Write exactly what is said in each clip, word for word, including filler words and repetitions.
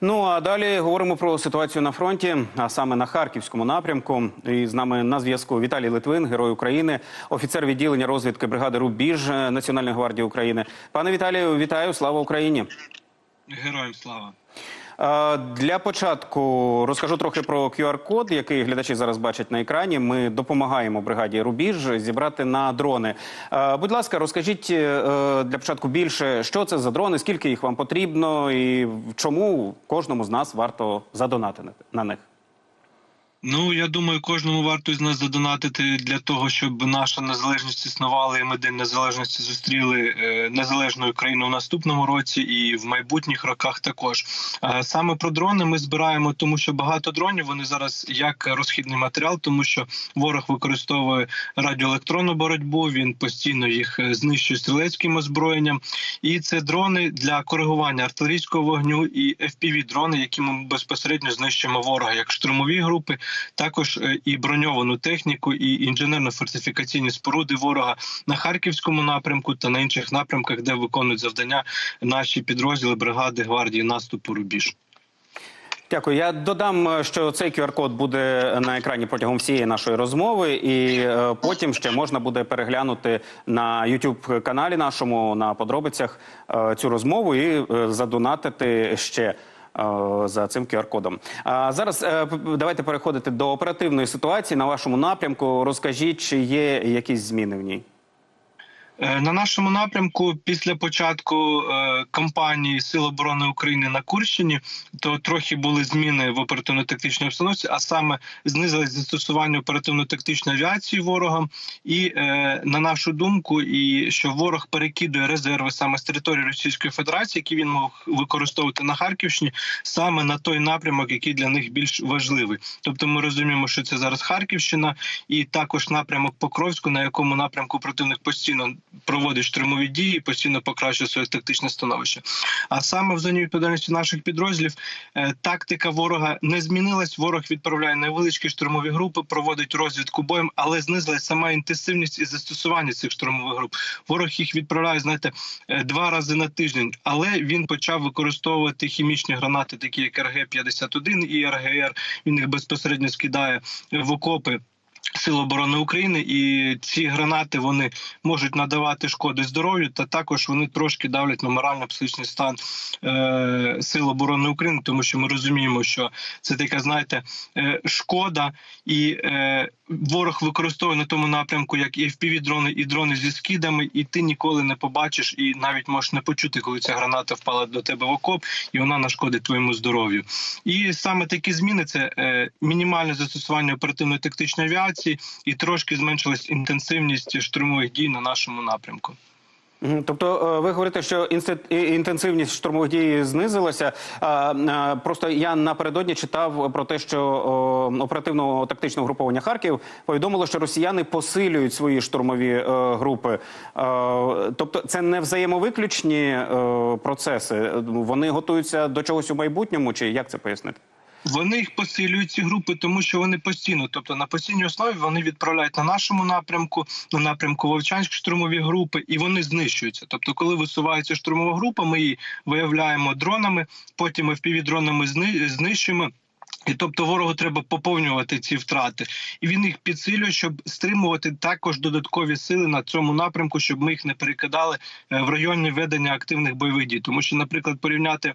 Ну, а далі говоримо про ситуацію на фронті, а саме на Харківському напрямку. І з нами на зв'язку Віталій Литвин, Герой України, офіцер відділення розвідки бригади «Рубіж» Національної гвардії України. Пане Віталію, вітаю, слава Україні! Героям слава! Для початку розкажу трохи про ку ар код, який глядачі зараз бачать на екрані. Ми допомагаємо бригаді «Рубіж» зібрати на дрони. Будь ласка, розкажіть для початку більше, що це за дрони, скільки їх вам потрібно і чому кожному з нас варто задонатити на них? Ну, я думаю, кожному варто з нас задонатити для того, щоб наша незалежність існувала і ми День Незалежності зустріли незалежну Україну в наступному році і в майбутніх роках також. Саме про дрони ми збираємо, тому що багато дронів, вони зараз як розхідний матеріал, тому що ворог використовує радіоелектронну боротьбу, він постійно їх знищує стрілецьким озброєнням. І це дрони для коригування артилерійського вогню і еф пі ві-дрони, які ми безпосередньо знищуємо ворога, як штурмові групи, також і броньовану техніку, і інженерно-фортифікаційні споруди ворога на Харківському напрямку та на інших напрямках, де виконують завдання наші підрозділи бригади гвардії наступу «Рубіж». Дякую. Я додам, що цей ку ар код буде на екрані протягом всієї нашої розмови, і потім ще можна буде переглянути на ютуб-каналі нашому, на подробицях, цю розмову і задонатити ще за цим ку ар кодом. А зараз давайте переходити до оперативної ситуації на вашому напрямку. Розкажіть, чи є якісь зміни в ній? На нашому напрямку після початку кампанії Сил оборони України на Курщині то трохи були зміни в оперативно-тактичній обстановці, а саме знизилось застосування оперативно-тактичної авіації ворогом. І на нашу думку, і що ворог перекидує резерви саме з території Російської Федерації, які він мог використовувати на Харківщині, саме на той напрямок, який для них більш важливий. Тобто ми розуміємо, що це зараз Харківщина і також напрямок Покровську, на якому напрямку противник постійно проводить штурмові дії, постійно покращує своє тактичне становище. А саме в зоні відповідальності наших підрозділів тактика ворога не змінилась. Ворог відправляє невеличкі штурмові групи, проводить розвідку боєм, але знизилась сама інтенсивність і застосування цих штурмових груп. Ворог їх відправляє, знаєте, два рази на тиждень, але він почав використовувати хімічні гранати, такі як ер ге п'ятдесят один і ер ге ер. Він їх безпосередньо скидає в окопи Сил оборони України, і ці гранати, вони можуть надавати шкоди здоров'ю, та також вони трошки давлять на морально-психічний стан е, Сил оборони України, тому що ми розуміємо, що це така, знаєте, е, шкода, і е, ворог використовує на тому напрямку, як і еф пі ві-дрони, і дрони зі скидами, і ти ніколи не побачиш, і навіть можеш не почути, коли ця граната впала до тебе в окоп, і вона нашкодить твоєму здоров'ю. І саме такі зміни – це е, мінімальне застосування оперативно-тактичної авіації, і трошки зменшилась інтенсивність штурмових дій на нашому напрямку. Тобто ви говорите, що інтенсивність штурмових дій знизилася. Просто я напередодні читав про те, що оперативно-тактичне угруповання «Харків» повідомило, що росіяни посилюють свої штурмові групи. Тобто це не взаємовиключні процеси? Вони готуються до чогось у майбутньому? Чи як це пояснити? Вони їх посилюють, ці групи, тому що вони постійно, тобто на постійній основі вони відправляють на нашому напрямку, на напрямку Вовчанськ штурмові групи, і вони знищуються. Тобто, коли висувається штурмова група, ми її виявляємо дронами, потім еф пі ві-дронами знищуємо. І тобто ворогу треба поповнювати ці втрати. І він їх підсилює, щоб стримувати також додаткові сили на цьому напрямку, щоб ми їх не перекидали в районі ведення активних бойових дій. Тому що, наприклад, порівняти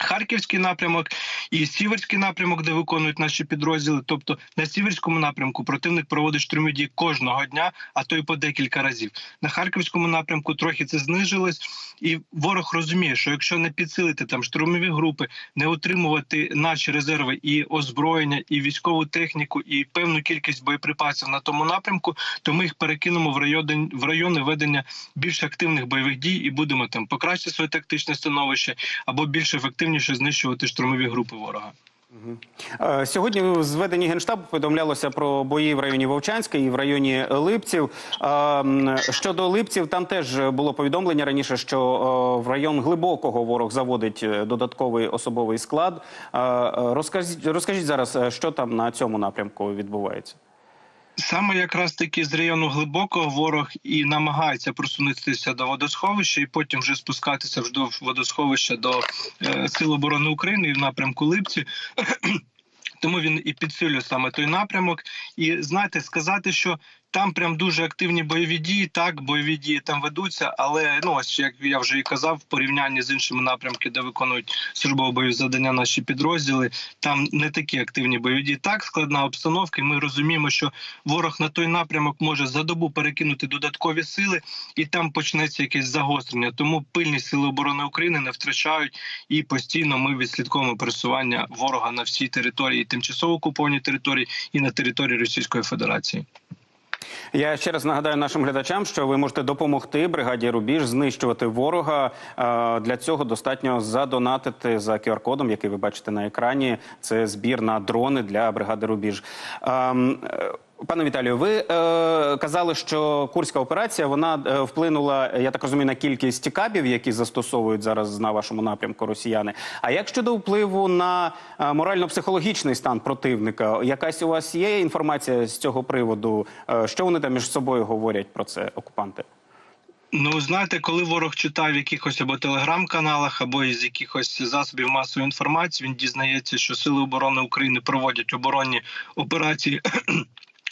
Харківський напрямок і Сіверський напрямок, де виконують наші підрозділи. Тобто на Сіверському напрямку противник проводить штурмові дії кожного дня, а то й по декілька разів. На Харківському напрямку трохи це знижилось, і ворог розуміє, що якщо не підсилити там штурмові групи, не отримувати наші резерви і озброєння, і військову техніку, і певну кількість боєприпасів на тому напрямку, то ми їх перекинемо в райони, в райони ведення більш активних бойових дій і будемо там покращити своє тактичне становище або більш ефективно ніж знищувати штурмові групи ворога. Сьогодні в зведенні Генштабу повідомлялося про бої в районі Вовчанська і в районі Липців. Щодо Липців, там теж було повідомлення раніше, що в район Глибокого ворог заводить додатковий особовий склад. Розкажіть, розкажіть зараз, що там на цьому напрямку відбувається? Саме якраз таки з району Глибокого ворог і намагається просунутися до водосховища і потім вже спускатися вздовж водосховища до е, Сил оборони України і в напрямку Липці. Тому він і підсилює саме той напрямок. І, знаєте, сказати, що там прям дуже активні бойові дії, так, бойові дії там ведуться, але, ну, ось, як я вже і казав, в порівнянні з іншими напрямками, де виконують службові бойові завдання наші підрозділи, там не такі активні бойові дії. Так, складна обстановка, і ми розуміємо, що ворог на той напрямок може за добу перекинути додаткові сили, і там почнеться якесь загострення. Тому пильні Сили оборони України не втрачають, і постійно ми відслідковуємо пересування ворога на всій території, тимчасово окупованій території, і на території Російської Федерації. Я ще раз нагадаю нашим глядачам, що ви можете допомогти бригаді «Рубіж» знищувати ворога. Для цього достатньо задонатити за ку ар-кодом, який ви бачите на екрані. Це збір на дрони для бригади «Рубіж». Пане Віталію, ви е, казали, що Курська операція, вона е, вплинула, я так розумію, на кількість КАБів, які застосовують зараз на вашому напрямку росіяни. А як щодо впливу на е, морально-психологічний стан противника? Якась у вас є інформація з цього приводу? Е, що вони там між собою говорять про це, окупанти? Ну, знаєте, коли ворог читає в якихось або телеграм-каналах, або із якихось засобів масової інформації, він дізнається, що Сили оборони України проводять оборонні операції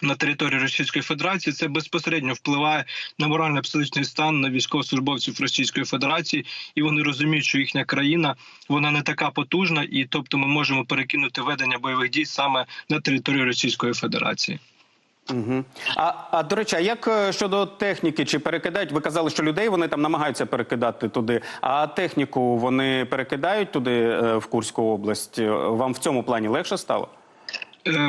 на території Російської Федерації, це безпосередньо впливає на морально-психологічний стан на військовослужбовців Російської Федерації, і вони розуміють, що їхня країна, вона не така потужна, і тобто ми можемо перекинути ведення бойових дій саме на територію Російської Федерації. Угу. А, а, до речі, а як щодо техніки, чи перекидають, ви казали, що людей вони там намагаються перекидати туди, а техніку вони перекидають туди, в Курську область? Вам в цьому плані легше стало?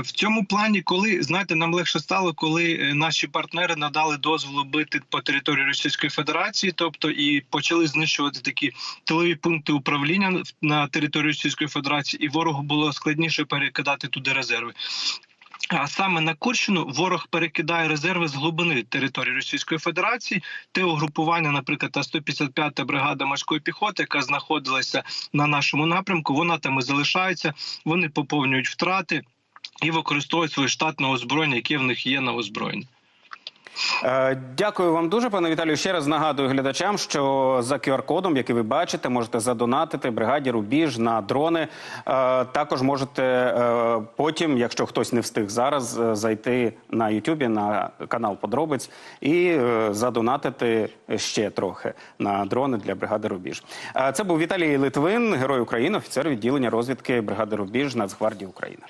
В цьому плані, коли, знаєте, нам легше стало, коли наші партнери надали дозволу бити по території Російської Федерації, тобто і почали знищувати такі тилові пункти управління на території Російської Федерації, і ворогу було складніше перекидати туди резерви. А саме на Курщину ворог перекидає резерви з глибини території Російської Федерації. Те угрупування, наприклад, та сто п'ятдесят п'ята бригада морської піхоти, яка знаходилася на нашому напрямку, вона там і залишається, вони поповнюють втрати і використовують своє штатне озброєння, яке в них є на озброєнні. Дякую вам дуже, пане Віталію. Ще раз нагадую глядачам, що за ку ар-кодом, який ви бачите, можете задонатити бригаді «Рубіж» на дрони. Також можете потім, якщо хтось не встиг зараз, зайти на ютубі, на канал «Подробиць» і задонатити ще трохи на дрони для бригади «Рубіж». Це був Віталій Литвин, Герой України, офіцер відділення розвідки бригади «Рубіж» Нацгвардії України.